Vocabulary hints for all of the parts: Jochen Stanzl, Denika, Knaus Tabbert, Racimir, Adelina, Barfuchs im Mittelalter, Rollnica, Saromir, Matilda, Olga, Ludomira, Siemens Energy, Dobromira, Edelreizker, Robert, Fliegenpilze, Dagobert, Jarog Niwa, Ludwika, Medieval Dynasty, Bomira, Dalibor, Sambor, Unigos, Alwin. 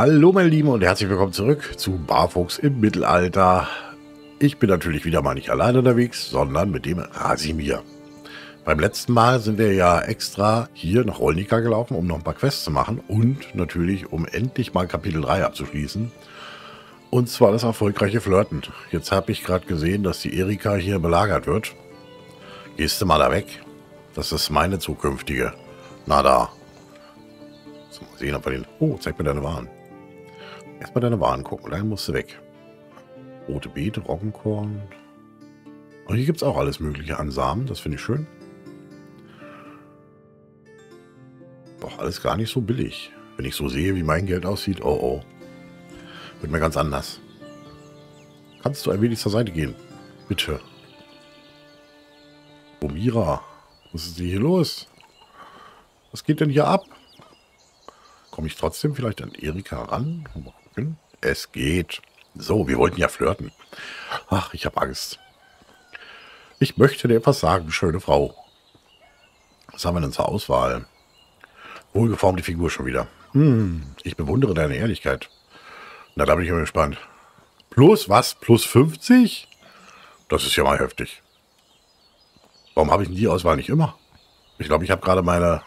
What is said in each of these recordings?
Hallo meine Lieben und herzlich willkommen zurück zu Barfuchs im Mittelalter. Ich bin natürlich wieder mal nicht alleine unterwegs, sondern mit dem Racimir. Beim letzten Mal sind wir ja extra hier nach Rollnica gelaufen, um noch ein paar Quests zu machen und natürlich, um endlich mal Kapitel 3 abzuschließen. Und zwar das erfolgreiche Flirten. Jetzt habe ich gerade gesehen, dass die Erika hier belagert wird. Gehst du mal da weg? Das ist meine zukünftige. Na da. So, mal sehen, ob wir den... Oh, zeig mir deine Waren. Erstmal deine Waren gucken, dann musst du weg. Rote Beete, Roggenkorn. Und hier gibt es auch alles Mögliche an Samen, das finde ich schön. Doch alles gar nicht so billig. Wenn ich so sehe, wie mein Geld aussieht, oh oh. Wird mir ganz anders. Kannst du ein wenig zur Seite gehen? Bitte. Bomira, was ist denn hier los? Was geht denn hier ab? Komme ich trotzdem vielleicht an Erika ran? Mal gucken. Es geht. So, wir wollten ja flirten. Ach, ich habe Angst. Ich möchte dir etwas sagen, schöne Frau. Was haben wir denn zur Auswahl? Wohlgeformte Figur schon wieder. Ich bewundere deine Ehrlichkeit. Na, da bin ich immer gespannt. Plus was? Plus 50? Das ist ja mal heftig. Warum habe ich denn die Auswahl nicht immer? Ich glaube, ich habe gerade meine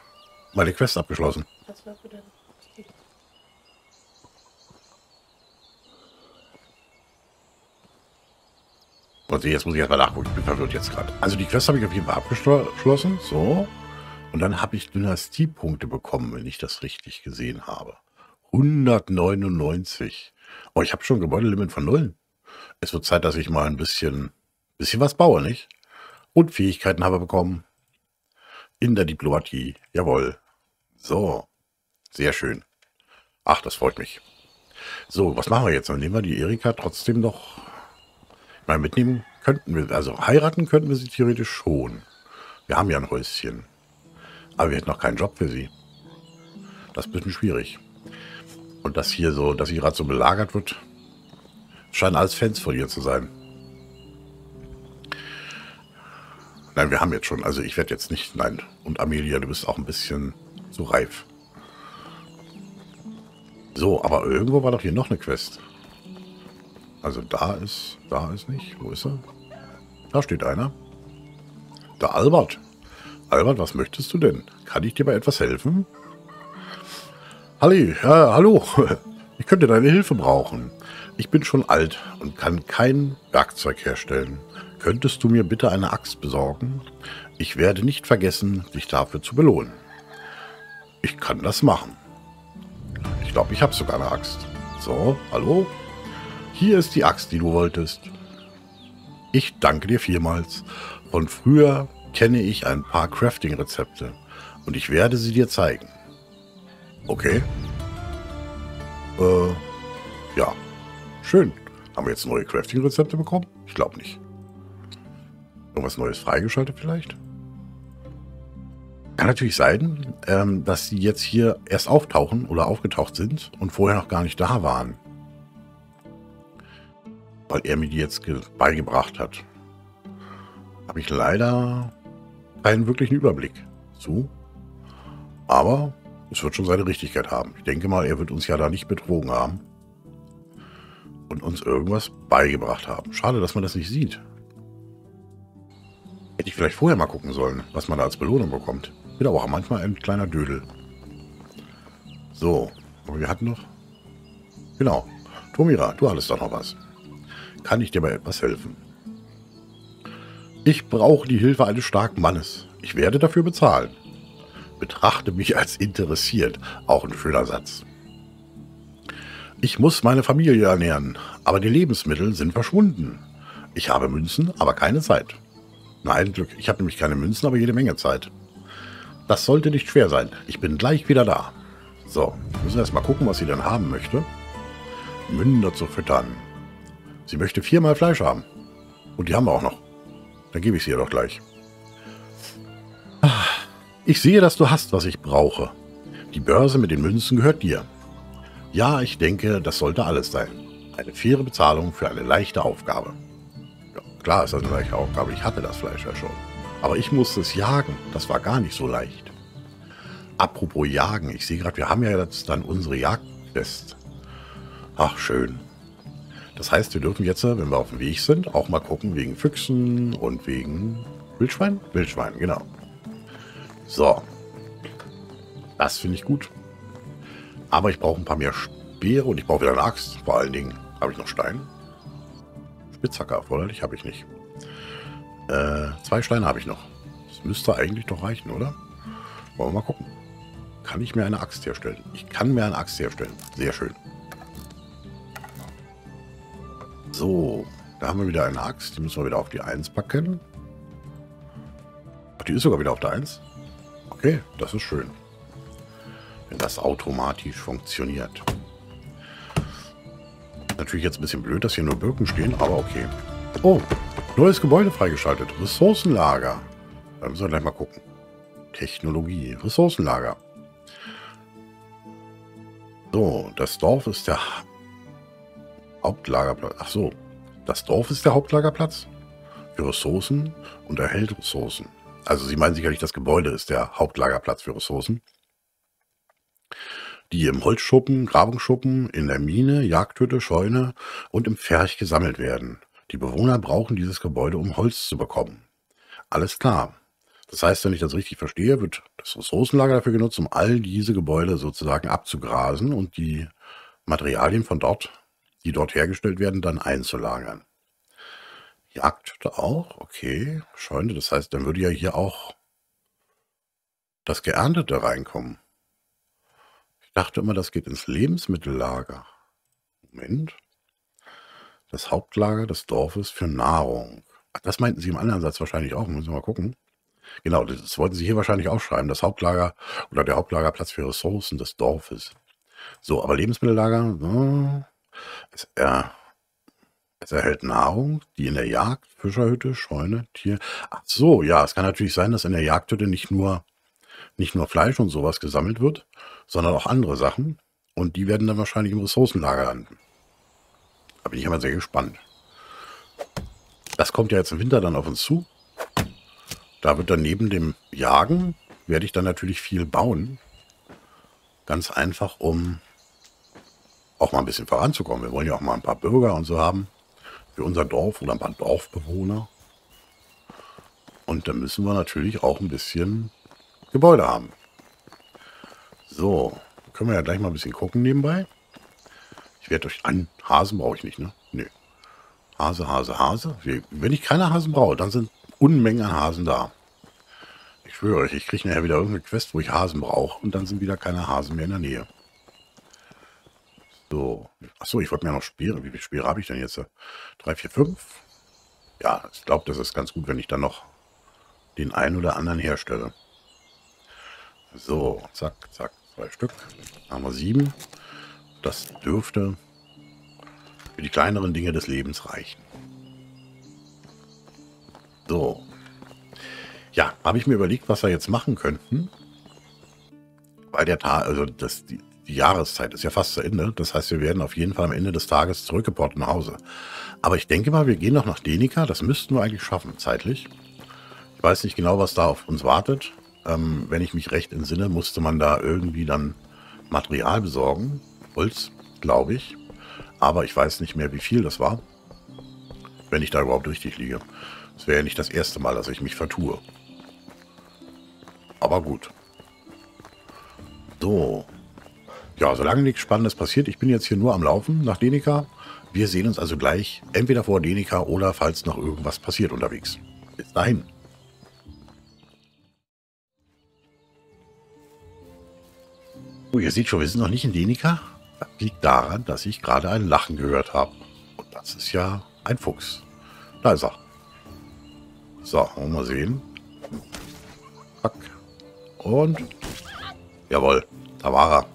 Quest abgeschlossen. Was war für deine? Und jetzt muss ich erstmal nachgucken, ich bin verwirrt jetzt gerade. Also die Quest habe ich auf jeden Fall abgeschlossen, so. Und dann habe ich Dynastiepunkte bekommen, wenn ich das richtig gesehen habe. 199. Oh, ich habe schon ein Gebäudelimit von 0. Es wird Zeit, dass ich mal ein bisschen was baue, nicht? Und Fähigkeiten habe bekommen. In der Diplomatie, jawohl. So, sehr schön. Ach, das freut mich. So, was machen wir jetzt? Dann nehmen wir die Erika trotzdem noch... Mal mitnehmen könnten wir, also heiraten könnten wir sie theoretisch schon. Wir haben ja ein Häuschen. Aber wir hätten noch keinen Job für sie. Das ist ein bisschen schwierig. Und das hier so, dass sie gerade so belagert wird, scheinen alles Fans von ihr zu sein. Nein, wir haben jetzt schon, also ich werde jetzt nicht, nein. Und Amelia, du bist auch ein bisschen so reif. So, aber irgendwo war doch hier noch eine Quest. Also da ist nicht. Wo ist er? Da steht einer. Da Albert. Albert, was möchtest du denn? Kann ich dir bei etwas helfen? Halli, ja, hallo. Ich könnte deine Hilfe brauchen. Ich bin schon alt und kann kein Werkzeug herstellen. Könntest du mir bitte eine Axt besorgen? Ich werde nicht vergessen, dich dafür zu belohnen. Ich kann das machen. Ich glaube, ich habe sogar eine Axt. So, hallo? Hier ist die Axt, die du wolltest. Ich danke dir vielmals. Von früher kenne ich ein paar Crafting-Rezepte und ich werde sie dir zeigen. Okay. Ja. Schön. Haben wir jetzt neue Crafting-Rezepte bekommen? Ich glaube nicht. Irgendwas Neues freigeschaltet vielleicht? Kann natürlich sein, dass sie jetzt hier erst auftauchen oder aufgetaucht sind und vorher noch gar nicht da waren. Weil er mir die jetzt beigebracht hat. Habe ich leider keinen wirklichen Überblick zu. Aber es wird schon seine Richtigkeit haben. Ich denke mal, er wird uns ja da nicht betrogen haben. Und uns irgendwas beigebracht haben. Schade, dass man das nicht sieht. Hätte ich vielleicht vorher mal gucken sollen, was man da als Belohnung bekommt. Bin aber auch manchmal ein kleiner Dödel. So, aber wir hatten noch... Genau. Tomira, du hattest doch noch was. Kann ich dir bei etwas helfen? Ich brauche die Hilfe eines starken Mannes. Ich werde dafür bezahlen. Betrachte mich als interessiert. Auch ein schöner Satz. Ich muss meine Familie ernähren, aber die Lebensmittel sind verschwunden. Ich habe Münzen, aber keine Zeit. Nein, Glück. Ich habe nämlich keine Münzen, aber jede Menge Zeit. Das sollte nicht schwer sein. Ich bin gleich wieder da. So, müssen wir erst mal gucken, was sie denn haben möchte. Münder zu füttern. Sie möchte 4-mal Fleisch haben. Und die haben wir auch noch. Dann gebe ich sie ihr doch gleich. Ich sehe, dass du hast, was ich brauche. Die Börse mit den Münzen gehört dir. Ja, ich denke, das sollte alles sein. Eine faire Bezahlung für eine leichte Aufgabe. Ja, klar ist das eine leichte Aufgabe. Ich hatte das Fleisch ja schon. Aber ich musste es jagen. Das war gar nicht so leicht. Apropos Jagen. Ich sehe gerade, wir haben ja jetzt dann unsere Jagdquest. Ach, schön. Das heißt, wir dürfen jetzt, wenn wir auf dem Weg sind, auch mal gucken wegen Füchsen und wegen Wildschwein? Wildschwein, genau. So. Das finde ich gut. Aber ich brauche ein paar mehr Speere und ich brauche wieder eine Axt. Vor allen Dingen habe ich noch Stein. Spitzhacke erforderlich habe ich nicht. 2 Steine habe ich noch. Das müsste eigentlich doch reichen, oder? Wollen wir mal gucken. Kann ich mir eine Axt herstellen? Ich kann mir eine Axt herstellen. Sehr schön. So, da haben wir wieder eine Axt. Die müssen wir wieder auf die 1 packen. Ach, die ist sogar wieder auf der 1. Okay, das ist schön. Wenn das automatisch funktioniert. Natürlich jetzt ein bisschen blöd, dass hier nur Birken stehen, aber okay. Oh, neues Gebäude freigeschaltet. Ressourcenlager. Da müssen wir gleich mal gucken. Technologie, Ressourcenlager. So, das Dorf ist der Hauptlagerplatz. Ach so, das Dorf ist der Hauptlagerplatz für Ressourcen und erhält Ressourcen. Also Sie meinen sicherlich, das Gebäude ist der Hauptlagerplatz für Ressourcen. Die im Holzschuppen, Grabungsschuppen, in der Mine, Jagdhütte, Scheune und im Pferch gesammelt werden. Die Bewohner brauchen dieses Gebäude, um Holz zu bekommen. Alles klar. Das heißt, wenn ich das richtig verstehe, wird das Ressourcenlager dafür genutzt, um all diese Gebäude sozusagen abzugrasen und die Materialien von dort, die dort hergestellt werden, dann einzulagern. Jagdhütte auch, okay. Scheune, das heißt, dann würde ja hier auch das Geerntete reinkommen. Ich dachte immer, das geht ins Lebensmittellager. Moment. Das Hauptlager des Dorfes für Nahrung. Ach, das meinten Sie im anderen Satz wahrscheinlich auch. Müssen wir mal gucken. Genau, das wollten Sie hier wahrscheinlich auch schreiben. Das Hauptlager oder der Hauptlagerplatz für Ressourcen des Dorfes. So, aber Lebensmittellager. So, es erhält Nahrung, die in der Jagd, Fischerhütte, Scheune, Tier. Ach so, ja, es kann natürlich sein, dass in der Jagdhütte nicht nur Fleisch und sowas gesammelt wird, sondern auch andere Sachen. Und die werden dann wahrscheinlich im Ressourcenlager landen. Da bin ich immer sehr gespannt. Das kommt ja jetzt im Winter dann auf uns zu. Da wird dann neben dem Jagen, werde ich dann natürlich viel bauen. Ganz einfach, um auch mal ein bisschen voranzukommen. Wir wollen ja auch mal ein paar Bürger und so haben. Für unser Dorf oder ein paar Dorfbewohner. Und da müssen wir natürlich auch ein bisschen Gebäude haben. So, können wir ja gleich mal ein bisschen gucken nebenbei. Ich werde euch an. Hasen brauche ich nicht, ne? Nö. Hase, Hase, Hase. Wenn ich keine Hasen brauche, dann sind Unmengen an Hasen da. Ich schwöre euch, ich kriege nachher wieder irgendeine Quest, wo ich Hasen brauche und dann sind wieder keine Hasen mehr in der Nähe. So. Achso, ich wollte mir noch Speere. Wie viele Speere habe ich denn jetzt? 3, 4, 5? Ja, ich glaube, das ist ganz gut, wenn ich dann noch den einen oder anderen herstelle. So, zack, zack, 2 Stück. Dann haben wir 7. Das dürfte für die kleineren Dinge des Lebens reichen. So. Ja, habe ich mir überlegt, was wir jetzt machen könnten. Weil der Tag, also die Jahreszeit ist ja fast zu Ende. Das heißt, wir werden auf jeden Fall am Ende des Tages zurückgeportet nach Hause. Aber ich denke mal, wir gehen noch nach Denika. Das müssten wir eigentlich schaffen, zeitlich. Ich weiß nicht genau, was da auf uns wartet. Wenn ich mich recht entsinne, musste man da irgendwie dann Material besorgen. Holz, glaube ich. Aber ich weiß nicht mehr, wie viel das war. Wenn ich da überhaupt richtig liege. Das wäre ja nicht das erste Mal, dass ich mich vertue. Aber gut. So. Ja, solange nichts Spannendes passiert. Ich bin jetzt hier nur am Laufen nach Denika. Wir sehen uns also gleich entweder vor Denika oder falls noch irgendwas passiert unterwegs. Bis dahin. Oh, ihr seht schon, wir sind noch nicht in Denika. Das liegt daran, dass ich gerade ein Lachen gehört habe. Und das ist ja ein Fuchs. Da ist er. So, wollen wir mal sehen. Zack. Und. Jawohl, da war er.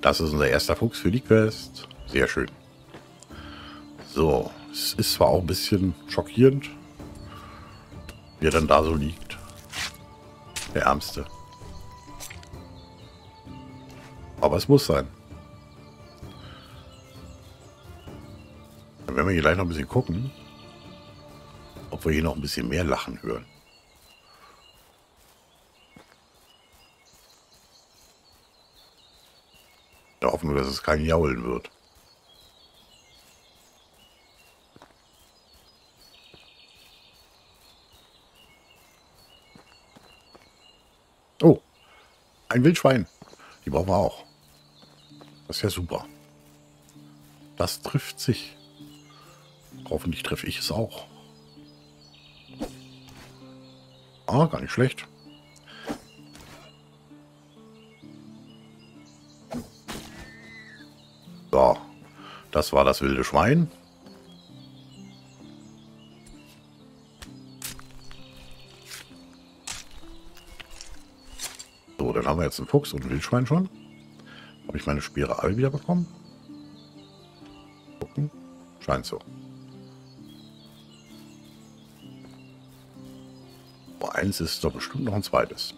Das ist unser erster Fuchs für die Quest. Sehr schön. So, es ist zwar auch ein bisschen schockierend, wie er dann da so liegt. Der Ärmste. Aber es muss sein. Dann werden wir hier gleich noch ein bisschen gucken, ob wir hier noch ein bisschen mehr Lachen hören. Wir hoffen nur, dass es kein Jaulen wird. Oh, ein Wildschwein. Die brauchen wir auch. Das ist ja super. Das trifft sich. Hoffentlich treffe ich es auch. Ah, gar nicht schlecht. So, das war das wilde Schwein. So, dann haben wir jetzt einen Fuchs und ein Wildschwein schon. Habe ich meine Speere alle wieder bekommen? Gucken. Scheint so. Aber eins ist doch bestimmt noch ein zweites.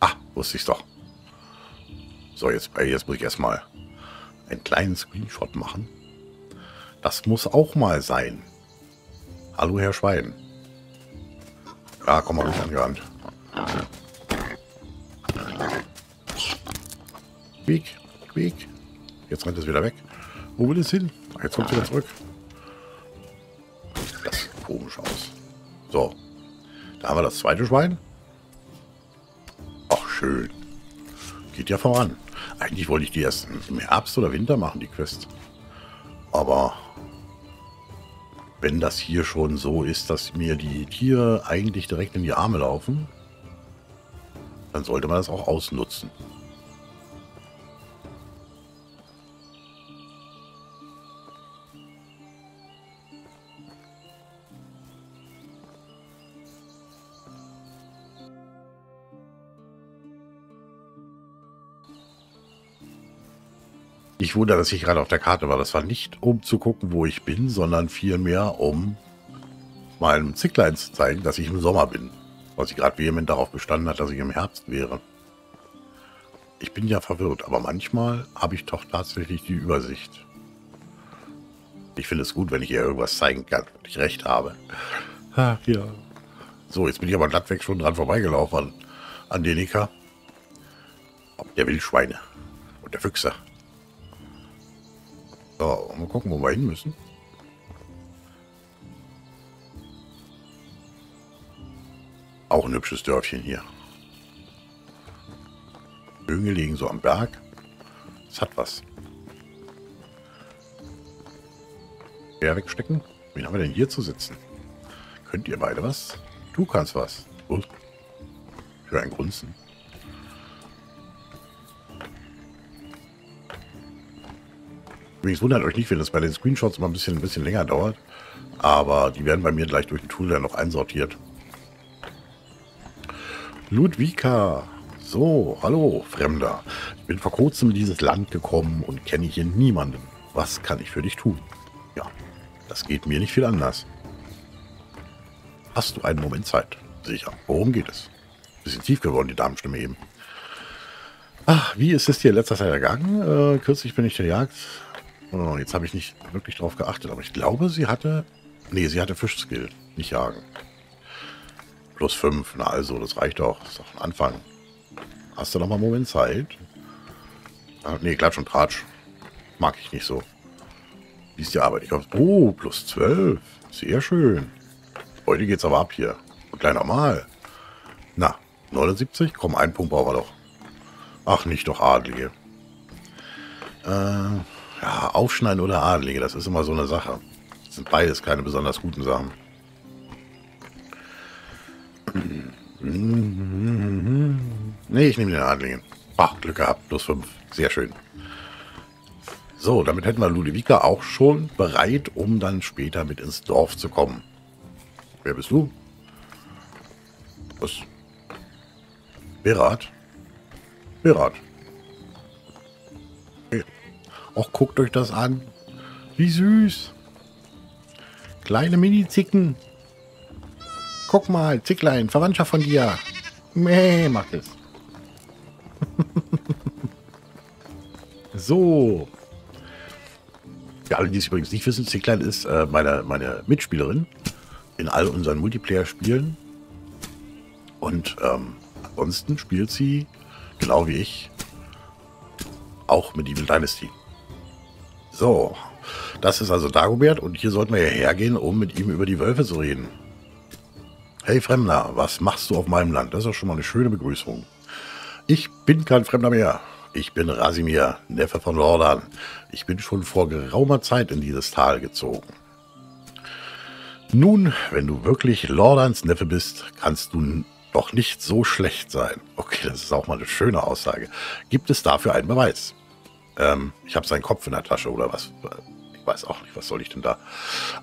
Ah, wusste ich doch. So, jetzt muss ich erstmal einen kleinen Screenshot machen. Das muss auch mal sein. Hallo, Herr Schwein. Ja, komm mal ruhig angerannt. Weg, weg. Jetzt rennt es wieder weg. Wo will es hin? Jetzt kommt es wieder zurück. Das sieht komisch aus. So. Da haben wir das zweite Schwein. Ach, schön. Geht ja voran. Eigentlich wollte ich die erst im Herbst oder Winter machen, die Quest. Aber wenn das hier schon so ist, dass mir die Tiere eigentlich direkt in die Arme laufen, dann sollte man das auch ausnutzen. Ich wundere, dass ich gerade auf der Karte war. Das war nicht, um zu gucken, wo ich bin, sondern vielmehr, um meinem Zicklein zu zeigen, dass ich im Sommer bin. Weil sie gerade vehement darauf bestanden hat, dass ich im Herbst wäre. Ich bin ja verwirrt, aber manchmal habe ich doch tatsächlich die Übersicht. Ich finde es gut, wenn ich ihr irgendwas zeigen kann, wenn ich recht habe. Ach, ja. So, jetzt bin ich aber glattweg schon dran vorbeigelaufen an Denika. Der Wildschweine und der Füchse. So, mal gucken, wo wir hin müssen. Auch ein hübsches Dörfchen hier. Höhen liegen so am Berg. Es hat was. Bär wegstecken. Wen haben wir denn hier zu sitzen? Könnt ihr beide was? Du kannst was. Oh. Ich höre ein Grunzen. Übrigens wundert euch nicht, wenn das bei den Screenshots mal ein bisschen länger dauert. Aber die werden bei mir gleich durch den Tool dann noch einsortiert. Ludwika. So, hallo, Fremder. Ich bin vor kurzem in dieses Land gekommen und kenne hier niemanden. Was kann ich für dich tun? Ja, das geht mir nicht viel anders. Hast du einen Moment Zeit? Sicher. Worum geht es? Bisschen tief geworden, die Damenstimme eben. Ach, wie ist es dir in letzter Zeit ergangen? Kürzlich bin ich der Jagd. Oh, jetzt habe ich nicht wirklich drauf geachtet, aber ich glaube, sie hatte... Nee, sie hatte Fischskill, nicht jagen. Plus 5, na also, das reicht doch. Das ist doch ein Anfang. Hast du noch mal einen Moment Zeit? Ah, nee, Klatsch und Tratsch. Mag ich nicht so. Wie ist die Arbeit? Ich hoffe, oh, plus 12. Sehr schön. Heute geht's aber ab hier. Und gleich nochmal. Na, 79? Komm, einen Punkt brauchen wir doch. Ach, nicht doch Adlige. Ja, Aufschneiden oder Adlige, das ist immer so eine Sache. Das sind beides keine besonders guten Sachen. Nee, ich nehme den Adligen. Ach, Glück gehabt, plus 5. Sehr schön. So, damit hätten wir Ludwika auch schon bereit, um dann später mit ins Dorf zu kommen. Wer bist du? Was? Berat? Berat. Och, guckt euch das an. Wie süß. Kleine Mini-Zicken. Guck mal, Zicklein, Verwandtschaft von dir. Mäh, macht es. So. Für alle, die es übrigens nicht wissen, Zicklein ist meine Mitspielerin in all unseren Multiplayer-Spielen. Und ansonsten spielt sie, genau wie ich, auch Medieval Dynasty. So, das ist also Dagobert und hier sollten wir ja hergehen, um mit ihm über die Wölfe zu reden. Hey Fremder, was machst du auf meinem Land? Das ist doch schon mal eine schöne Begrüßung. Ich bin kein Fremder mehr. Ich bin Racimir, Neffe von Lordan. Ich bin schon vor geraumer Zeit in dieses Tal gezogen. Nun, wenn du wirklich Lordans Neffe bist, kannst du doch nicht so schlecht sein. Okay, das ist auch mal eine schöne Aussage. Gibt es dafür einen Beweis? Ich habe seinen Kopf in der Tasche oder was? Ich weiß auch nicht, was soll ich denn da?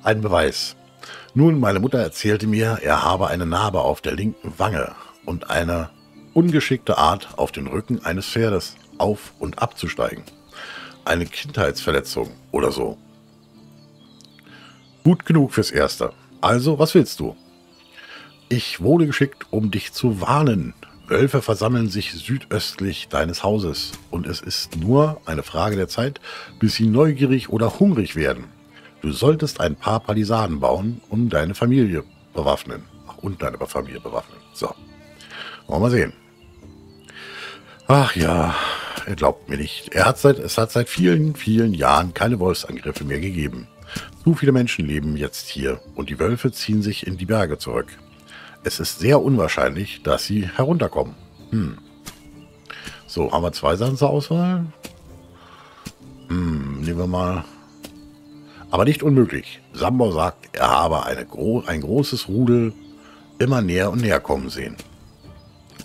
Ein Beweis. Nun, meine Mutter erzählte mir, er habe eine Narbe auf der linken Wange und eine ungeschickte Art, auf den Rücken eines Pferdes auf- und abzusteigen. Eine Kindheitsverletzung oder so. Gut genug fürs Erste. Also, was willst du? Ich wurde geschickt, um dich zu warnen. Wölfe versammeln sich südöstlich deines Hauses und es ist nur eine Frage der Zeit, bis sie neugierig oder hungrig werden. Du solltest ein paar Palisaden bauen, um deine Familie bewaffnen. Ach, und deine Familie bewaffnen. So. Wollen wir sehen. Ach ja, er glaubt mir nicht. Es hat seit vielen, vielen Jahren keine Wolfsangriffe mehr gegeben. Zu viele Menschen leben jetzt hier und die Wölfe ziehen sich in die Berge zurück. Es ist sehr unwahrscheinlich, dass sie herunterkommen. So, haben wir zwei Sachen zur Auswahl? Nehmen wir mal... Aber nicht unmöglich. Sambor sagt, er habe ein großes Rudel immer näher und näher kommen sehen.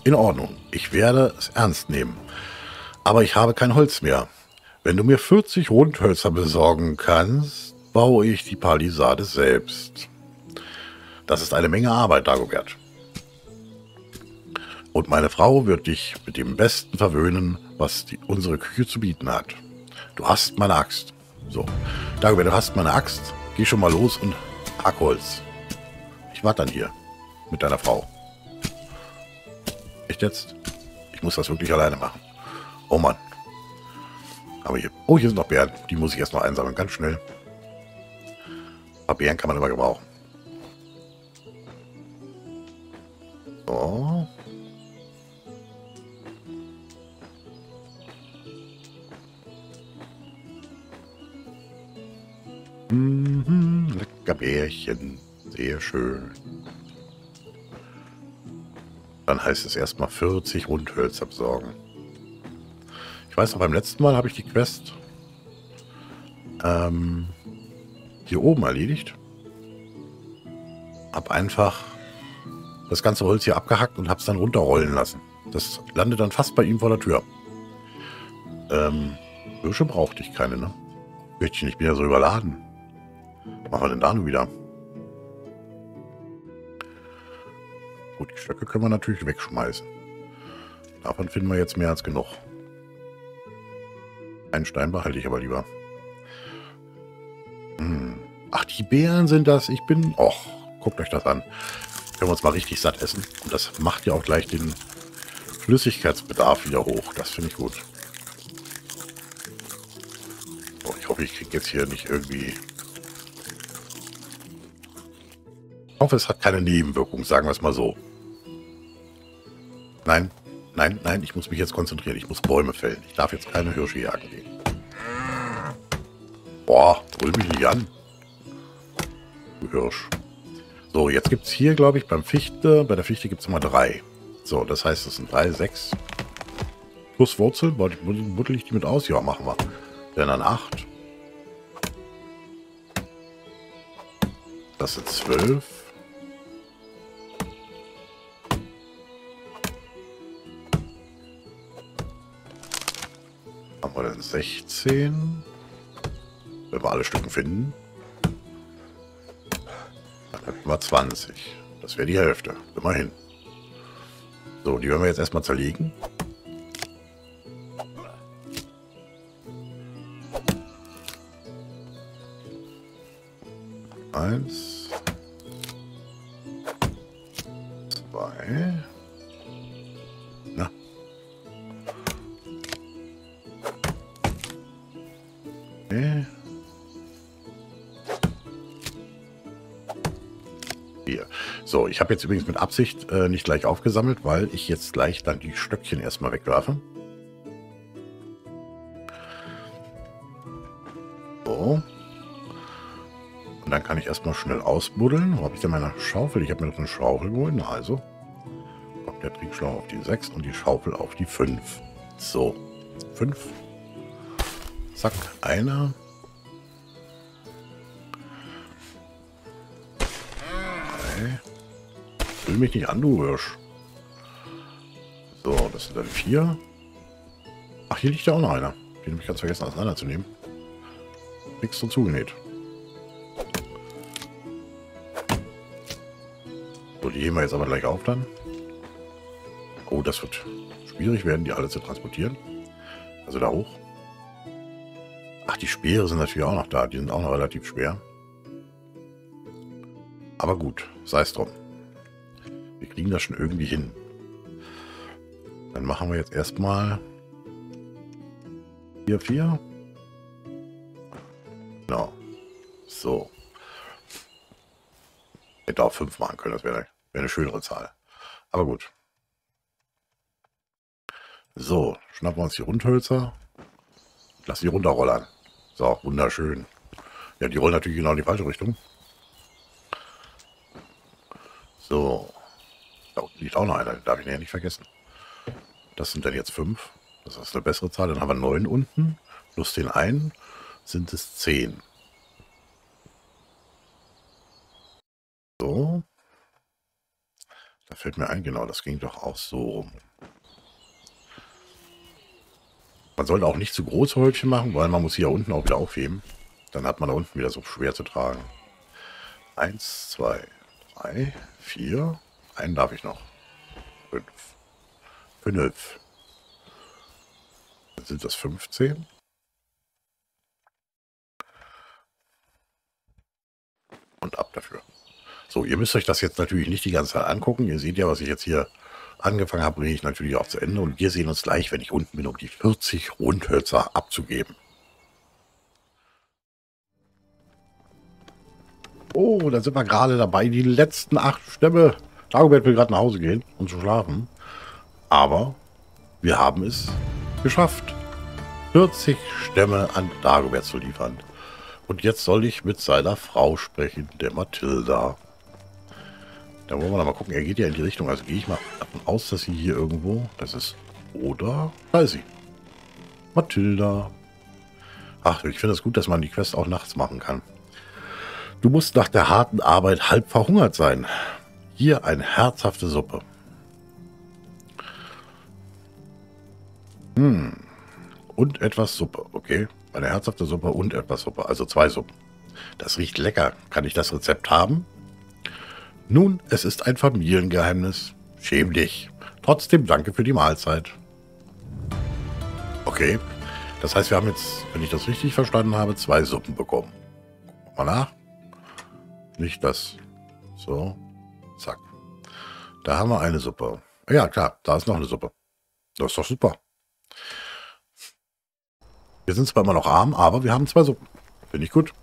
In Ordnung, ich werde es ernst nehmen. Aber ich habe kein Holz mehr. Wenn du mir 40 Rundhölzer besorgen kannst, baue ich die Palisade selbst. Das ist eine Menge Arbeit, Dagobert. Und meine Frau wird dich mit dem Besten verwöhnen, was unsere Küche zu bieten hat. Du hast meine Axt. So, Dagobert, du hast meine Axt. Geh schon mal los und hack Holz. Ich warte dann hier mit deiner Frau. Echt jetzt? Ich muss das wirklich alleine machen. Oh Mann. Aber hier... Oh, hier sind noch Bären. Die muss ich erst noch einsammeln. Ganz schnell. Aber Bären kann man immer gebrauchen. So. Lecker Bärchen. Sehr schön. Dann heißt es erstmal 40 Rundhölzer besorgen. Ich weiß noch, beim letzten Mal habe ich die Quest hier oben erledigt. Hab einfach das ganze Holz hier abgehackt und habe es dann runterrollen lassen. Das landet dann fast bei ihm vor der Tür. Büsche brauchte ich keine, ne? Mädchen, ich bin ja so überladen. Was machen wir denn da nun wieder? Gut, die Stöcke können wir natürlich wegschmeißen. Davon finden wir jetzt mehr als genug. Einen Stein behalte ich aber lieber. Ach, die Beeren sind das. Ich bin... Och, guckt euch das an. Können wir uns mal richtig satt essen. Und das macht ja auch gleich den Flüssigkeitsbedarf wieder hoch. Das finde ich gut. Oh, ich hoffe, ich kriege jetzt hier nicht irgendwie... Ich hoffe, es hat keine Nebenwirkung, sagen wir es mal so. Nein, nein, nein, ich muss mich jetzt konzentrieren. Ich muss Bäume fällen. Ich darf jetzt keine Hirsche jagen gehen. Boah, brüll mich nicht an. Du Hirsch. So, jetzt gibt es hier, glaube ich, bei der Fichte gibt es immer 3. So, das heißt, es sind 3, 6. Plus Wurzeln, buddel ich die mit aus? Ja, machen wir. Dann an 8. Das sind 12. Haben wir dann 16? Wenn wir alle Stücken finden. Dann hätten wir 20. Das wäre die Hälfte. Immerhin. So, die werden wir jetzt erstmal zerlegen. Eins. Zwei. Na. Okay. 4. So, ich habe jetzt übrigens mit Absicht nicht gleich aufgesammelt, weil ich jetzt gleich dann die Stöckchen erstmal wegwerfe. So. Und dann kann ich erstmal schnell ausbuddeln. Wo habe ich denn meine Schaufel? Ich habe mir noch eine Schaufel geholt. Na also. Kommt der Trinkschlauch auf die 6 und die Schaufel auf die 5. So. 5. Zack. Einer. Okay. Will mich nicht an, du Hirsch. So, das sind dann 4. Ach, hier liegt ja auch noch einer. Den habe ich ganz vergessen auseinanderzunehmen. Nichts dazugenäht. So, die heben wir jetzt aber gleich auf dann. Oh, das wird schwierig werden, die alle zu transportieren. Also da hoch. Ach, die Speere sind natürlich auch noch da. Die sind auch noch relativ schwer. Aber gut, sei es drum. Wir kriegen das schon irgendwie hin. Dann machen wir jetzt erstmal 4. Genau. So. Hätte auch 5 machen können, das wäre eine schönere Zahl. Aber gut. So, schnappen wir uns die Rundhölzer. Lass die runterrollern. So, wunderschön. Ja, die rollen natürlich genau in die falsche Richtung. So. Da unten liegt auch noch einer, den darf ich ja nicht vergessen. Das sind dann jetzt 5. Das ist eine bessere Zahl. Dann haben wir 9 unten. Plus den einen sind es 10. So. Da fällt mir ein, genau, das ging doch auch so rum. Man sollte auch nicht zu große Häufchen machen, weil man muss hier unten auch wieder aufheben. Dann hat man da unten wieder so schwer zu tragen. 1, 2, 3, 4. Einen darf ich noch. 5. 5. Dann sind das 15. Und ab dafür. So, ihr müsst euch das jetzt natürlich nicht die ganze Zeit angucken. Ihr seht ja, was ich jetzt hier angefangen habe, bringe ich natürlich auch zu Ende. Und wir sehen uns gleich, wenn ich unten bin, um die 40 Rundhölzer abzugeben. Oh, da sind wir gerade dabei, die letzten 8 Stämme. Dagobert will gerade nach Hause gehen, um zu schlafen. Aber wir haben es geschafft, 40 Stämme an Dagobert zu liefern. Und jetzt soll ich mit seiner Frau sprechen, der Matilda. Da wollen wir noch mal gucken, er geht ja in die Richtung. Also gehe ich mal davon aus, dass sie hier irgendwo, das ist, oder? Da ist sie. Matilda. Ach, ich finde es gut, dass man die Quest auch nachts machen kann. Du musst nach der harten Arbeit halb verhungert sein. Hier eine herzhafte Suppe. Und etwas Suppe, okay. Eine herzhafte Suppe und etwas Suppe, also 2 Suppen. Das riecht lecker. Kann ich das Rezept haben? Nun, es ist ein Familiengeheimnis. Schäm dich. Trotzdem danke für die Mahlzeit. Okay, das heißt, wir haben jetzt, wenn ich das richtig verstanden habe, 2 Suppen bekommen. Guck mal nach. Nicht das. So, zack. Da haben wir eine Suppe. Ja, klar, da ist noch eine Suppe. Das ist doch super. Wir sind zwar immer noch arm, aber wir haben 2 Suppen. Finde ich gut.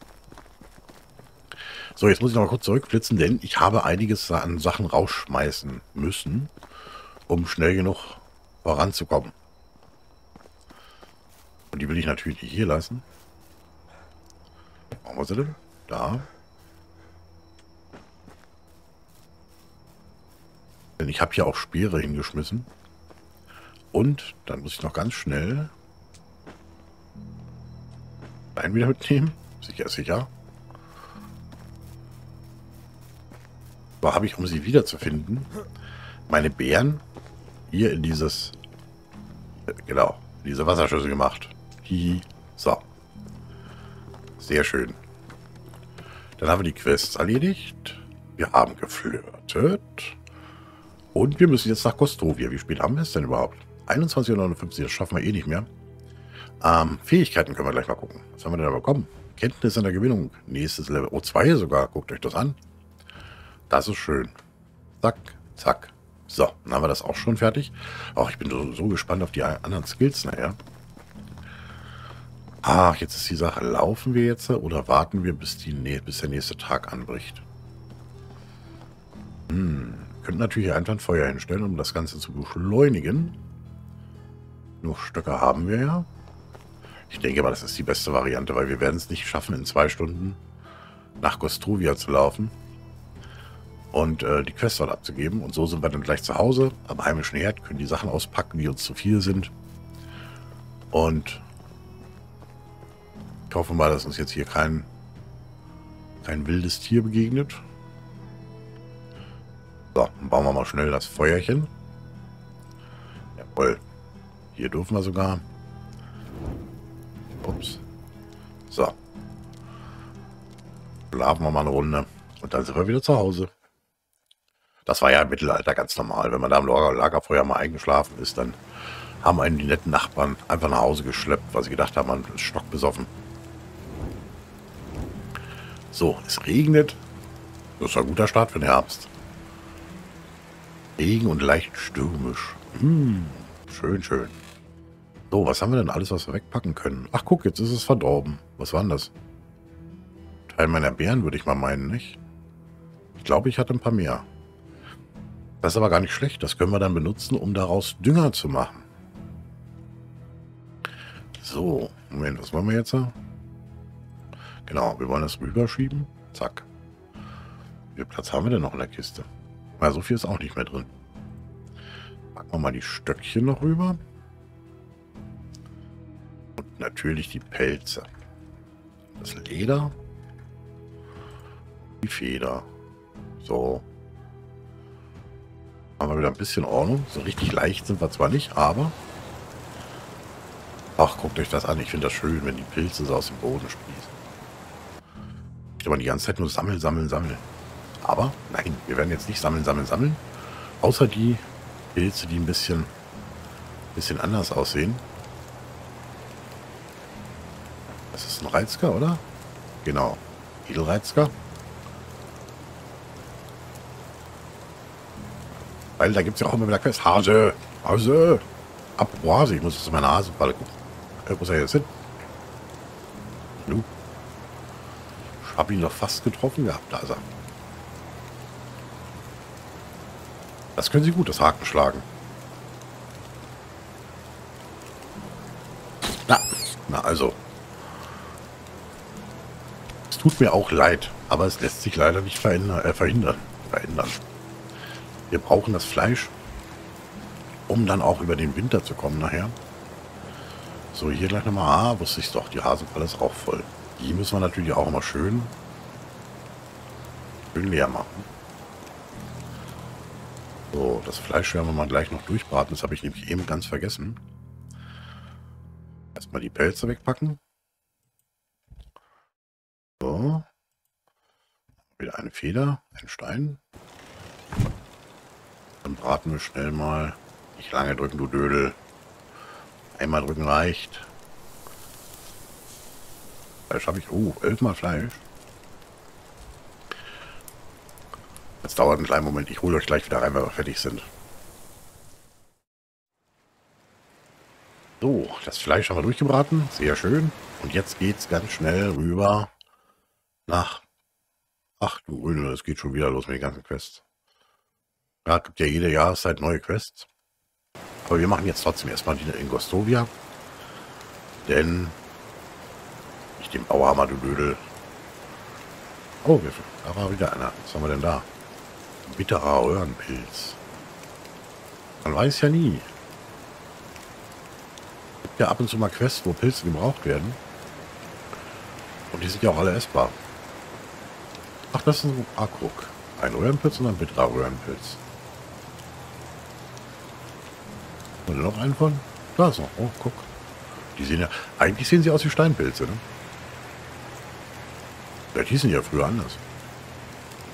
So, jetzt muss ich noch mal kurz zurückflitzen, denn ich habe einiges an Sachen rausschmeißen müssen, um schnell genug voranzukommen. Und die will ich natürlich nicht hier lassen. Machen wir sie denn? Da. Denn ich habe hier auch Speere hingeschmissen. Und dann muss ich noch ganz schnell einen wieder mitnehmen. Sicher, sicher. Aber habe ich, um sie wiederzufinden, meine Bären hier in dieses, genau, in diese Wasserschüssel gemacht. Hihi. So. Sehr schön. Dann haben wir die Quests erledigt. Wir haben geflirtet. Und wir müssen jetzt nach Gostovia. Wie spät haben wir es denn überhaupt? 21:59, das schaffen wir eh nicht mehr. Fähigkeiten können wir gleich mal gucken. Was haben wir denn da bekommen? Kenntnis in der Gewinnung. Nächstes Level. Oh, 2 sogar. Guckt euch das an. Das ist schön. Zack, zack. So, dann haben wir das auch schon fertig. Auch ich bin so gespannt auf die anderen Skills nachher. Ach, jetzt ist die Sache. Laufen wir jetzt oder warten wir, bis der nächste Tag anbricht? Könnten natürlich einfach ein Feuer hinstellen, um das Ganze zu beschleunigen. Nur Stöcke haben wir ja. Ich denke mal, das ist die beste Variante, weil wir werden es nicht schaffen, in 2 Stunden nach Gostovia zu laufen und die Quest dort abzugeben. Und so sind wir dann gleich zu Hause am heimischen Herd, können die Sachen auspacken, die uns zu viel sind. Und ich hoffe mal, dass uns jetzt hier kein wildes Tier begegnet. So, dann bauen wir mal schnell das Feuerchen. Jawohl. Hier dürfen wir sogar. Ups. So. Schlafen wir mal eine Runde. Und dann sind wir wieder zu Hause. Das war ja im Mittelalter ganz normal. Wenn man da am Lagerfeuer mal eingeschlafen ist, dann haben einen die netten Nachbarn einfach nach Hause geschleppt, weil sie gedacht haben, man ist stockbesoffen. So, es regnet. Das ist ein guter Start für den Herbst. Regen und leicht stürmisch. Schön, schön. So, was haben wir denn alles, was wir wegpacken können? Ach, guck, jetzt ist es verdorben. Was war denn das? Teil meiner Beeren, würde ich mal meinen, nicht? Ich glaube, ich hatte ein paar mehr. Das ist aber gar nicht schlecht. Das können wir dann benutzen, um daraus Dünger zu machen. So, Moment, was wollen wir jetzt? Genau, wir wollen das rüberschieben. Zack. Wie viel Platz haben wir denn noch in der Kiste? Na, so viel ist auch nicht mehr drin. Packen wir mal die Stöckchen noch rüber. Und natürlich die Pelze. Das Leder. Die Feder. So. Haben wir wieder ein bisschen Ordnung. So richtig leicht sind wir zwar nicht, aber... Ach, guckt euch das an. Ich finde das schön, wenn die Pilze so aus dem Boden sprießen. Ich kann aber die ganze Zeit nur sammeln, sammeln, sammeln. Aber nein, wir werden jetzt nicht sammeln, sammeln, sammeln. Außer die Pilze, die ein bisschen anders aussehen. Das ist ein Reizker, oder? Genau. Edelreizker. Weil da gibt es ja auch immer wieder Quest. Hase! Hase! Ab Hase! Ich muss jetzt in meine Hasenfalle gucken. Wo ist er jetzt hin? Ich habe ihn doch fast getroffen gehabt. Da ist er. Das können sie gut, das Haken schlagen. Na also. Es tut mir auch leid, aber es lässt sich leider nicht verhindern. Wir brauchen das Fleisch, um dann auch über den Winter zu kommen nachher. So, hier gleich nochmal. Ah, wusste ich doch, die Hasenfalle ist auch voll. Die müssen wir natürlich auch immer schön leer machen. So, das Fleisch werden wir mal gleich noch durchbraten. Das habe ich nämlich eben ganz vergessen. Erstmal die Pelze wegpacken. So. Wieder eine Feder, ein Stein. Dann braten wir schnell mal. Nicht lange drücken, du Dödel. Einmal drücken reicht. Fleisch habe ich... Oh, 11-mal Fleisch. Das dauert einen kleinen Moment. Ich hole euch gleich wieder rein, wenn wir fertig sind. So, das Fleisch haben wir durchgebraten. Sehr schön. Und jetzt geht es ganz schnell rüber nach... Ach du Grüne, es geht schon wieder los mit den ganzen Quests. Ja, es gibt ja jede Jahreszeit neue Quests. Aber wir machen jetzt trotzdem erstmal die in Gostovia. Denn ich den Bauhammer, du Dödel. Oh, da war wieder einer. Was haben wir denn da? Bitterer Röhrenpilz. Man weiß ja nie. Es gibt ja ab und zu mal Quests, wo Pilze gebraucht werden. Und die sind ja auch alle essbar. Ach, das ist ein Akkrug. Ein Röhrenpilz und ein bitterer Röhrenpilz. Und noch einen von? Da ist noch. Oh, guck. Die sehen ja... Eigentlich sehen sie aus wie Steinpilze, ne? Vielleicht hießen die ja früher anders.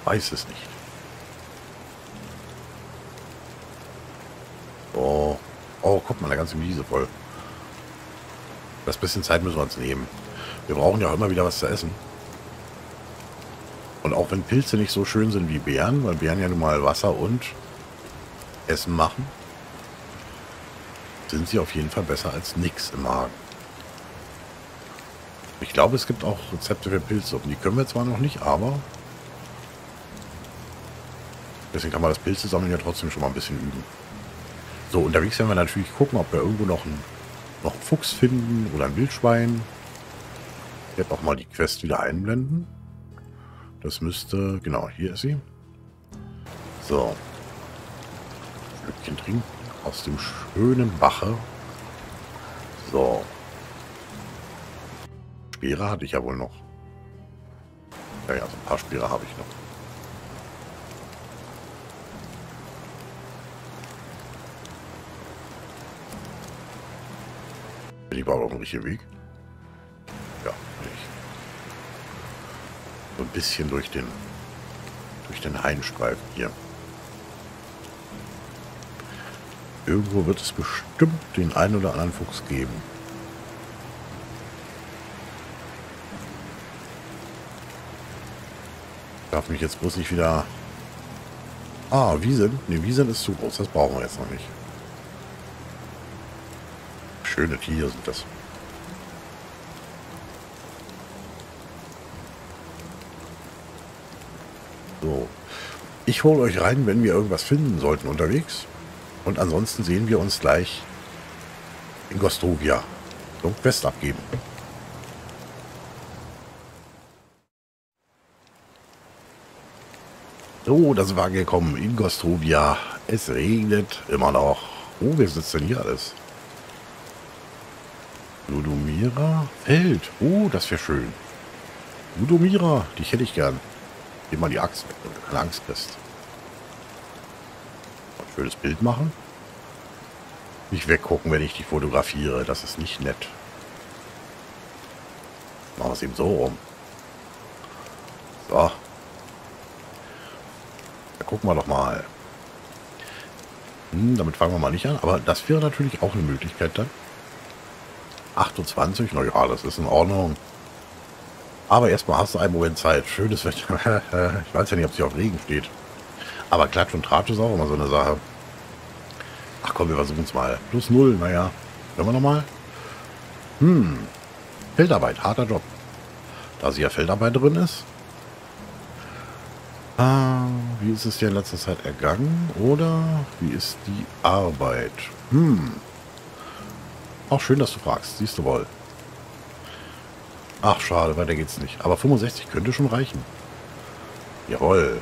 Weiß es nicht. Oh, oh, guck mal, eine ganze Wiese voll. Das bisschen Zeit müssen wir uns nehmen. Wir brauchen ja auch immer wieder was zu essen. Und auch wenn Pilze nicht so schön sind wie Beeren, weil Beeren ja nun mal Wasser und Essen machen, sind sie auf jeden Fall besser als nichts im Magen. Ich glaube, es gibt auch Rezepte für Pilzsuppen. Die können wir zwar noch nicht, aber... Deswegen kann man das Pilze sammeln ja trotzdem schon mal ein bisschen üben. So, unterwegs werden wir natürlich gucken, ob wir irgendwo noch einen noch einen Fuchs finden oder ein Wildschwein. Ich werde auch mal die Quest wieder einblenden. Das müsste... Genau, hier ist sie. So. Ein Stückchen trinken aus dem schönen Bache. So. Speere hatte ich ja wohl noch. Ja, so ein paar Speere habe ich noch. Bin ich überhaupt auf dem richtigen Weg? Ja, bin ich. So ein bisschen durch den Hainstreifen hier. Irgendwo wird es bestimmt den einen oder anderen Fuchs geben. Ich darf mich jetzt bloß nicht wieder... Ah, Wiesen. Ne, Wiesen ist zu groß. Das brauchen wir jetzt noch nicht. Schöne Tiere sind das. So. Ich hole euch rein, wenn wir irgendwas finden sollten unterwegs. Und ansonsten sehen wir uns gleich in Gostovia. So, Quest abgeben. So, das war gekommen in Gostovia. Es regnet immer noch. Oh, wer sitzt denn hier alles? Ludomira? Feld. Oh, das wäre schön. Ludomira, dich hätte ich gern. Geh mal die Axt weg, wenn du keine Angst kriegst. Ein schönes Bild machen. Nicht weggucken, wenn ich dich fotografiere. Das ist nicht nett. Machen wir es eben so rum. So. Gucken wir doch mal. Damit fangen wir mal nicht an. Aber das wäre natürlich auch eine Möglichkeit dann. 28, naja, das ist in Ordnung. Aber erstmal hast du einen Moment Zeit. Schönes Wetter. Ich weiß ja nicht, ob es hier auf Regen steht. Aber Klatsch und Tratsch ist auch immer so eine Sache. Ach komm, wir versuchen es mal. +0, naja. Hören wir nochmal. Feldarbeit, harter Job. Da sie ja Feldarbeit drin ist. Wie ist es dir in letzter Zeit ergangen? Oder wie ist die Arbeit? Auch schön, dass du fragst. Siehst du wohl. Ach, schade. Weiter geht's nicht. Aber 65 könnte schon reichen. Jawohl.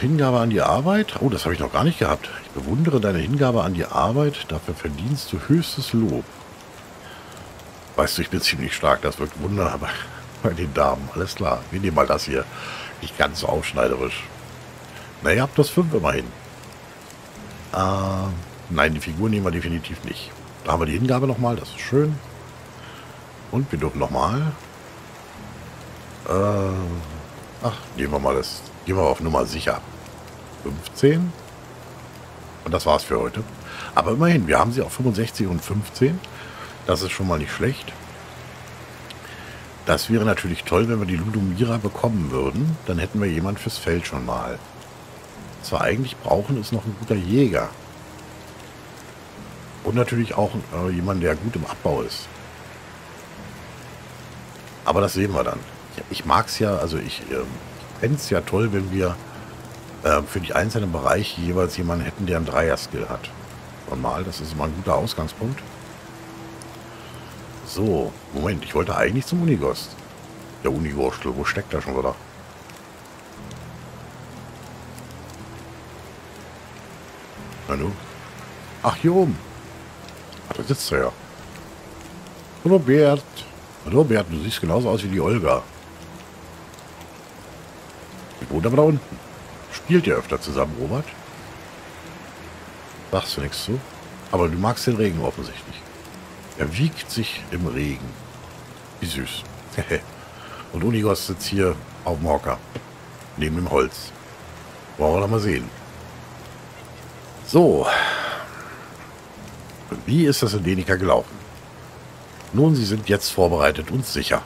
Hingabe an die Arbeit? Oh, das habe ich noch gar nicht gehabt. Ich bewundere deine Hingabe an die Arbeit. Dafür verdienst du höchstes Lob. Weißt du, ich bin ziemlich stark. Das wirkt wunderbar. Bei den Damen, alles klar. Wir nehmen mal das hier. Nicht ganz so aufschneiderisch. Na, ihr habt das 5 immerhin. Nein, die Figur nehmen wir definitiv nicht. Da haben wir die Hingabe nochmal, das ist schön. Und wir dürfen nochmal. Ach, nehmen wir mal das. Gehen wir auf Nummer sicher. 15. Und das war's für heute. Aber immerhin, wir haben sie auf 65 und 15. Das ist schon mal nicht schlecht. Das wäre natürlich toll, wenn wir die Ludomira bekommen würden. Dann hätten wir jemanden fürs Feld schon mal. Was wir eigentlich brauchen, ist noch ein guter Jäger. Und natürlich auch jemand, der gut im Abbau ist. Aber das sehen wir dann. Ich mag es ja, also ich fände es ja toll, wenn wir für die einzelnen Bereiche jeweils jemanden hätten, der einen Dreier-Skill hat. Normal, das ist immer ein guter Ausgangspunkt. So, Moment, ich wollte eigentlich zum Unigos. Der Unigos, wo steckt der schon wieder? Na nun. Ach, hier oben. Ach, da sitzt er ja. Robert. Robert, du siehst genauso aus wie die Olga. Die wohnt aber da unten. Spielt ihr öfter zusammen, Robert? Sagst du nichts zu? Aber du magst den Regen offensichtlich. Er wiegt sich im Regen. Wie süß. Und Unigos sitzt hier auf dem Hocker. Neben dem Holz. Wollen wir doch mal sehen. So. Wie ist das in Denika gelaufen? Nun, sie sind jetzt vorbereitet und sicher.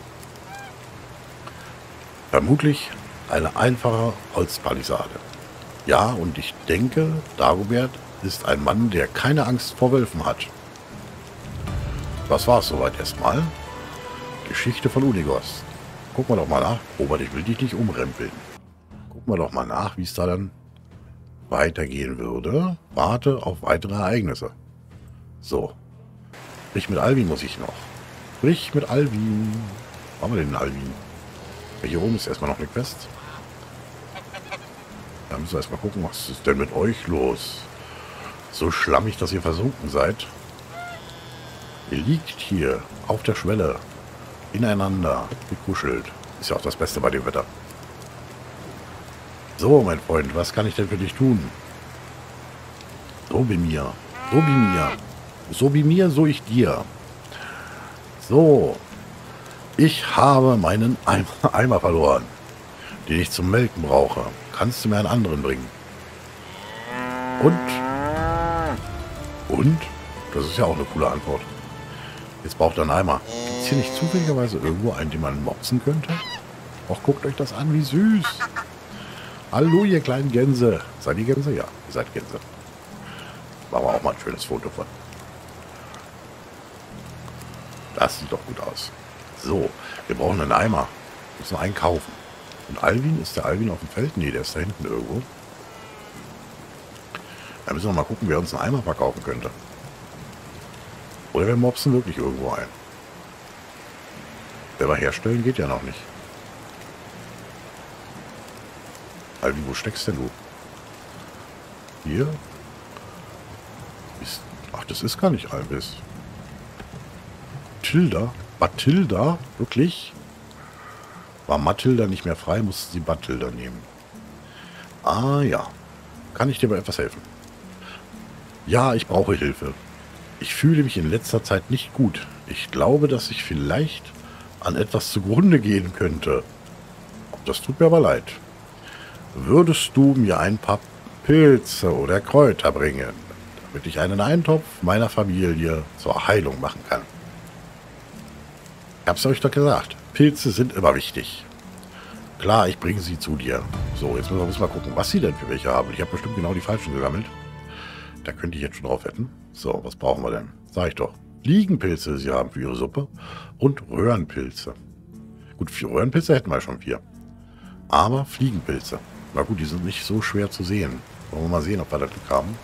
Vermutlich eine einfache Holzpalisade. Ja, und ich denke, Dagobert ist ein Mann, der keine Angst vor Wölfen hat. Das war's soweit erstmal. Geschichte von Unigos. Gucken wir doch mal nach. Robert, ich will dich nicht umrempeln. Gucken wir doch mal nach, wie es da dann weitergehen würde. Warte auf weitere Ereignisse. So, Sprich mit Alwin muss ich noch. Sprich mit Alwin. Wo haben wir den Alwin? Hier oben ist erstmal noch eine Quest. Da müssen wir erstmal gucken, was ist denn mit euch los? So schlammig, dass ihr versunken seid. Ihr liegt hier auf der Schwelle. Ineinander gekuschelt. Ist ja auch das Beste bei dem Wetter. So, mein Freund, was kann ich denn für dich tun? Dobromira. Dobromira. So wie mir, so ich dir. So. Ich habe meinen Eimer verloren, den ich zum Melken brauche. Kannst du mir einen anderen bringen? Und? Das ist ja auch eine coole Antwort. Jetzt braucht er einen Eimer. Gibt es hier nicht zufälligerweise irgendwo einen, den man mopsen könnte? Och, guckt euch das an, wie süß. Hallo, ihr kleinen Gänse. Seid ihr Gänse? Ja, ihr seid Gänse. Machen wir auch mal ein schönes Foto von. Das sieht doch gut aus. So, wir brauchen einen Eimer. Wir müssen einen kaufen. Und Alwin, ist der Alwin auf dem Feld? Nee, der ist da hinten irgendwo. Da müssen wir mal gucken, wer uns einen Eimer verkaufen könnte. Oder wir mopsen wirklich irgendwo ein. Selber herstellen geht ja noch nicht. Alwin, wo steckst denn du? Hier? Ach, das ist gar nicht Alwin. Matilda? Matilda? Wirklich? War Matilda nicht mehr frei, musste sie Matilda nehmen. Ah ja. Kann ich dir bei etwas helfen? Ja, ich brauche Hilfe. Ich fühle mich in letzter Zeit nicht gut. Ich glaube, dass ich vielleicht an etwas zugrunde gehen könnte. Das tut mir aber leid. Würdest du mir ein paar Pilze oder Kräuter bringen, damit ich einen Eintopf meiner Familie zur Heilung machen kann? Ich hab's euch doch gesagt. Pilze sind immer wichtig. Klar, ich bringe sie zu dir. So, jetzt müssen wir mal gucken, was sie denn für welche haben. Ich habe bestimmt genau die falschen gesammelt. Da könnte ich jetzt schon drauf wetten. So, was brauchen wir denn? Sag ich doch. Fliegenpilze, sie haben für ihre Suppe. Und Röhrenpilze. Gut, für Röhrenpilze hätten wir schon 4. Aber Fliegenpilze. Na gut, die sind nicht so schwer zu sehen. Wollen wir mal sehen, ob wir das bekamen.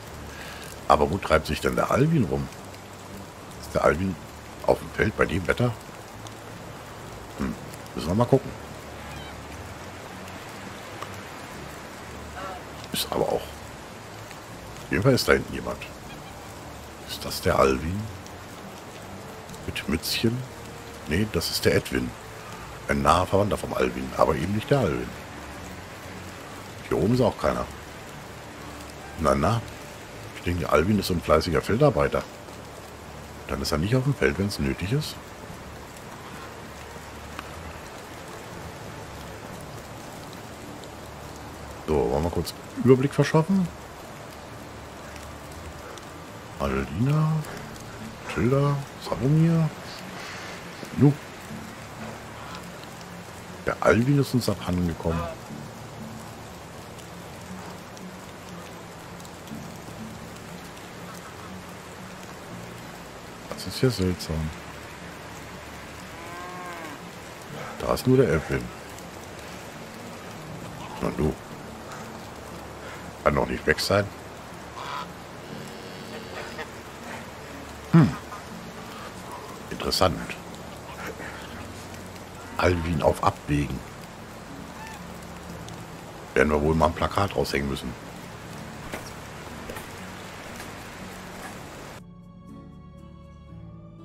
Aber wo treibt sich denn der Alwin rum? Ist der Alwin auf dem Feld bei dem Wetter? Müssen wir mal gucken. Ist aber auch. Auf jeden Fall ist da hinten jemand. Ist das der Alwin? Mit Mützchen? Nee, das ist der Edwin. Ein naher Verwandter vom Alwin, aber eben nicht der Alwin. Hier oben ist auch keiner. Na. Ich denke, der Alwin ist so ein fleißiger Feldarbeiter. Dann ist er nicht auf dem Feld, wenn es nötig ist. So, wollen wir kurz einen Überblick verschaffen? Adelina, Tilda, Saromir. Nu. Der Alwin ist uns abhanden gekommen. Das ist ja seltsam. Da ist nur der Elfin. Na du. Kann noch nicht weg sein. Interessant. Alwin auf Abwägen. Werden wir wohl mal ein Plakat raushängen müssen.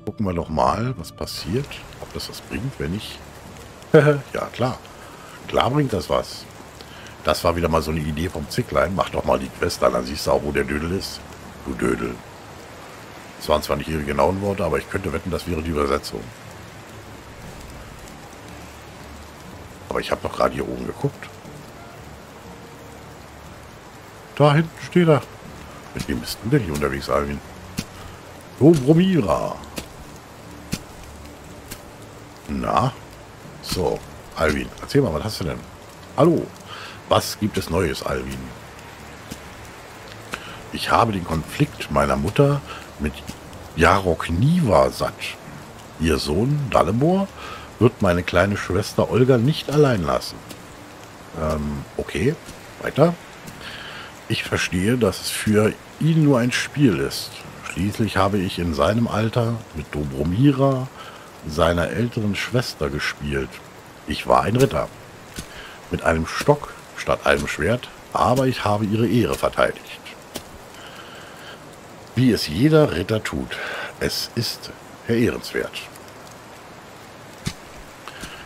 Gucken wir doch mal, was passiert. Ob das was bringt, wenn nicht. Ja, klar. Klar bringt das was. Das war wieder mal so eine Idee vom Zicklein. Mach doch mal die Quest an, dann siehst du auch, wo der Dödel ist. Du Dödel. Das waren zwar nicht ihre genauen Worte, aber ich könnte wetten, das wäre die Übersetzung. Aber ich habe doch gerade hier oben geguckt. Da hinten steht er. Mit wem bist du denn hier unterwegs, Alwin? Dobromira. Na? So, Alwin, erzähl mal, was hast du denn? Hallo. Was gibt es Neues, Alwin? Ich habe den Konflikt meiner Mutter mit Jarog Niwa satt. Ihr Sohn Dalibor wird meine kleine Schwester Olga nicht allein lassen. Okay, weiter. Ich verstehe, dass es für ihn nur ein Spiel ist. Schließlich habe ich in seinem Alter mit Dobromira, seiner älteren Schwester, gespielt. Ich war ein Ritter. Mit einem Stock statt einem Schwert, aber ich habe ihre Ehre verteidigt. Wie es jeder Ritter tut. Es ist verehrenswert.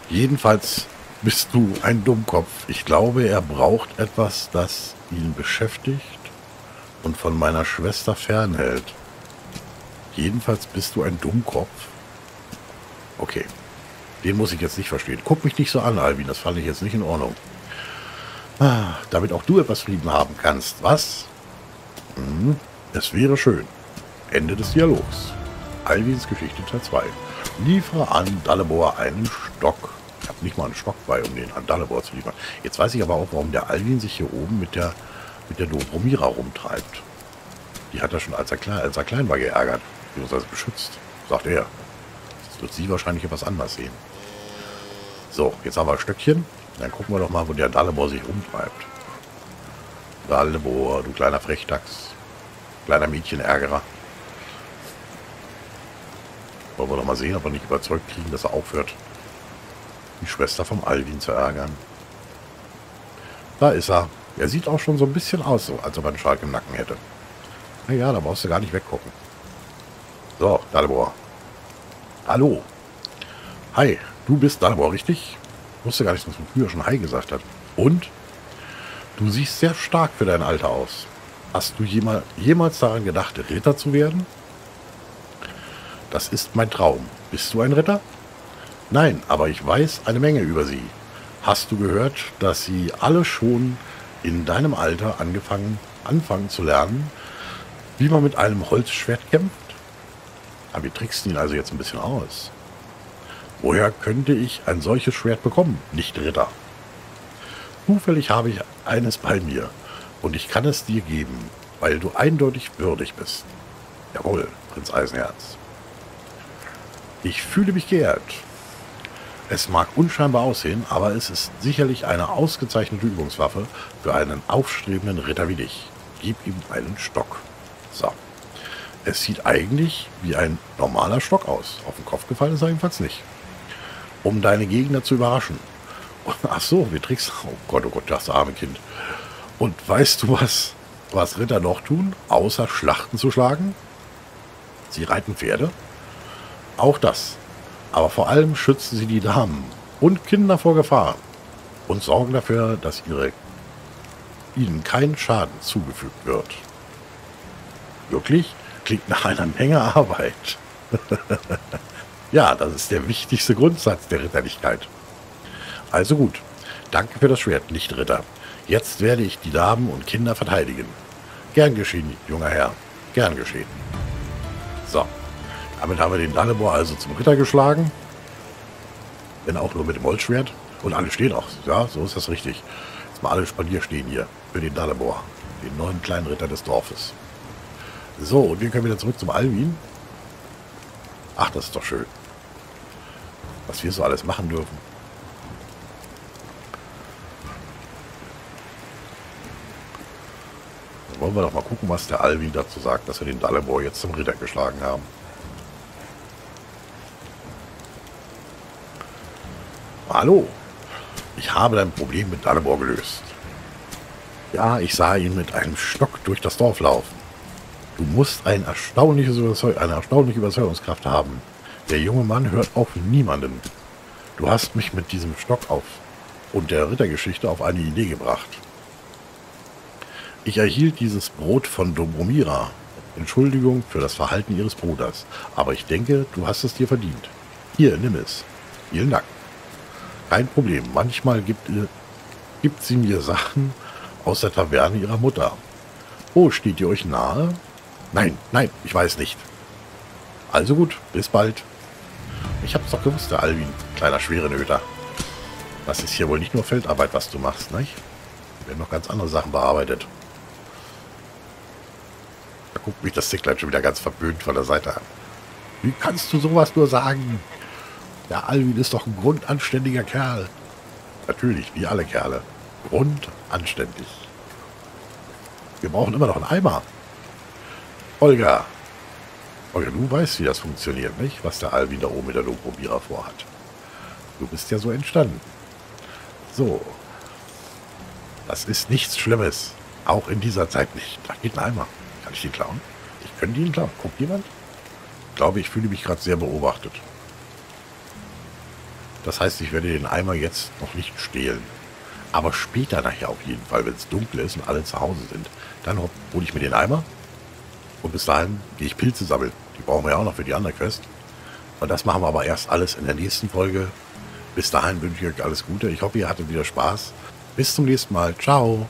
Jedenfalls bist du ein Dummkopf. Ich glaube, er braucht etwas, das ihn beschäftigt und von meiner Schwester fernhält. Jedenfalls bist du ein Dummkopf. Okay, den muss ich jetzt nicht verstehen. Guck mich nicht so an, Alwin, das fand ich jetzt nicht in Ordnung. Ah, damit auch du etwas Frieden haben kannst, was? Hm, es wäre schön. Ende des Dialogs. Alwins Geschichte Teil 2. Liefere an Dalibor einen Stock. Ich habe nicht mal einen Stock bei, um den an Dalibor zu liefern. Jetzt weiß ich aber auch, warum der Alwin sich hier oben mit der Dobromira rumtreibt. Die hat er schon, als er klein war, geärgert. Beziehungsweise beschützt, sagt er. Das wird sie wahrscheinlich etwas anders sehen. So, jetzt haben wir ein Stöckchen. Dann gucken wir doch mal, wo der Dalibor sich rumtreibt. Dalibor, du kleiner Frechdachs. Kleiner Mädchenärgerer. Wollen wir doch mal sehen, ob wir nicht überzeugt kriegen, dass er aufhört, die Schwester vom Alwin zu ärgern. Da ist er. Er sieht auch schon so ein bisschen aus, so, als ob er einen Schalk im Nacken hätte. Naja, da brauchst du gar nicht weggucken. So, Dalibor. Hallo. Hi, du bist Dalibor, richtig? Ich wusste gar nicht, dass man früher schon Hi gesagt hat. Und? Du siehst sehr stark für dein Alter aus. Hast du jemals daran gedacht, Ritter zu werden? Das ist mein Traum. Bist du ein Ritter? Nein, aber ich weiß eine Menge über sie. Hast du gehört, dass sie alle schon in deinem Alter anfangen zu lernen, wie man mit einem Holzschwert kämpft? Aber wir tricksen ihn also jetzt ein bisschen aus. Woher könnte ich ein solches Schwert bekommen, nicht Ritter? Zufällig habe ich eines bei mir und ich kann es dir geben, weil du eindeutig würdig bist. Jawohl, Prinz Eisenherz. Ich fühle mich geehrt. Es mag unscheinbar aussehen, aber es ist sicherlich eine ausgezeichnete Übungswaffe für einen aufstrebenden Ritter wie dich. Gib ihm einen Stock. So. Es sieht eigentlich wie ein normaler Stock aus. Auf den Kopf gefallen ist er jedenfalls nicht. Um deine Gegner zu überraschen. Ach so, wir tricksen. Oh Gott, das arme Kind. Und weißt du was? Was Ritter noch tun, außer Schlachten zu schlagen? Sie reiten Pferde? Auch das. Aber vor allem schützen sie die Damen und Kinder vor Gefahr und sorgen dafür, dass ihnen kein Schaden zugefügt wird. Wirklich? Klingt nach einer Menge Arbeit. Ja, das ist der wichtigste Grundsatz der Ritterlichkeit. Also gut, danke für das Schwert, Nicht-Ritter. Jetzt werde ich die Damen und Kinder verteidigen. Gern geschehen, junger Herr. Gern geschehen. So. Damit haben wir den Dalibor also zum Ritter geschlagen. Wenn auch nur mit dem Holzschwert. Und alle stehen auch. Ja, so ist das richtig. Jetzt mal alle Spanier stehen hier. Für den Dalibor. Den neuen kleinen Ritter des Dorfes. So, und wir können wieder zurück zum Alwin. Ach, das ist doch schön. Was wir so alles machen dürfen. Dann wollen wir doch mal gucken, was der Alwin dazu sagt, dass wir den Dalibor jetzt zum Ritter geschlagen haben. Hallo, ich habe dein Problem mit Dalibor gelöst. Ja, ich sah ihn mit einem Stock durch das Dorf laufen. Du musst eine erstaunliche Überzeugungskraft haben. Der junge Mann hört auf niemanden. Du hast mich mit diesem Stock und der Rittergeschichte auf eine Idee gebracht. Ich erhielt dieses Brot von Dobromira. Entschuldigung für das Verhalten ihres Bruders. Aber ich denke, du hast es dir verdient. Hier, nimm es. Vielen Dank. Kein Problem. Manchmal gibt sie mir Sachen aus der Taverne ihrer Mutter. Oh, steht ihr euch nahe? Nein, nein, ich weiß nicht. Also gut, bis bald. Ich hab's doch gewusst, der Alwin, kleiner Schwerenöter. Das ist hier wohl nicht nur Feldarbeit, was du machst, nicht? Hier werden noch ganz andere Sachen bearbeitet. Da guckt mich das Ticklein schon wieder ganz verpönt von der Seite an. Wie kannst du sowas nur sagen? Der Alwin ist doch ein grundanständiger Kerl. Natürlich, wie alle Kerle. Grundanständig. Wir brauchen immer noch einen Eimer. Olga, Aber du weißt, wie das funktioniert, nicht? Was der Alwin da oben mit der Dobromira vorhat. Du bist ja so entstanden. So. Das ist nichts Schlimmes. Auch in dieser Zeit nicht. Da geht ein Eimer. Kann ich den klauen? Ich könnte ihn klauen. Guckt jemand? Ich glaube, ich fühle mich gerade sehr beobachtet. Das heißt, ich werde den Eimer jetzt noch nicht stehlen. Aber später nachher auf jeden Fall, wenn es dunkel ist und alle zu Hause sind. Dann hole ich mir den Eimer. Und bis dahin gehe ich Pilze sammeln. Die brauchen wir ja auch noch für die andere Quest. Und das machen wir aber erst alles in der nächsten Folge. Bis dahin wünsche ich euch alles Gute. Ich hoffe, ihr hattet wieder Spaß. Bis zum nächsten Mal. Ciao.